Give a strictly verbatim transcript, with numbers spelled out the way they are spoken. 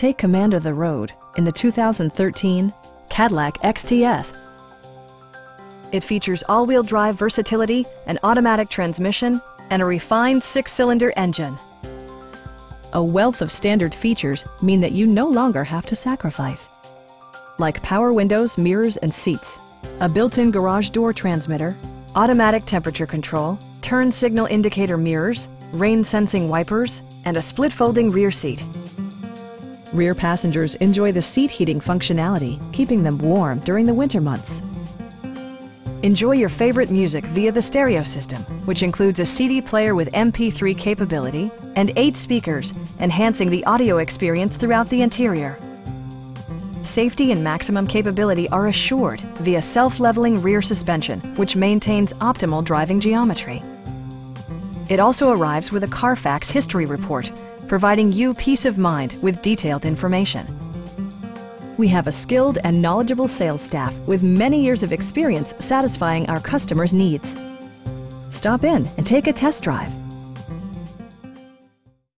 Take command of the road in the two thousand thirteen Cadillac X T S. It features all-wheel drive versatility, an automatic transmission, and a refined six-cylinder engine. A wealth of standard features mean that you no longer have to sacrifice, like power windows, mirrors, and seats, a built-in garage door transmitter, automatic temperature control, turn signal indicator mirrors, rain-sensing wipers, and a split-folding rear seat. Rear passengers enjoy the seat heating functionality, keeping them warm during the winter months. Enjoy your favorite music via the stereo system, which includes a C D player with M P three capability and eight speakers, enhancing the audio experience throughout the interior. Safety and maximum capability are assured via self-leveling rear suspension, which maintains optimal driving geometry. It also arrives with a Carfax history report, providing you peace of mind with detailed information. We have a skilled and knowledgeable sales staff with many years of experience satisfying our customers' needs. Stop in and take a test drive.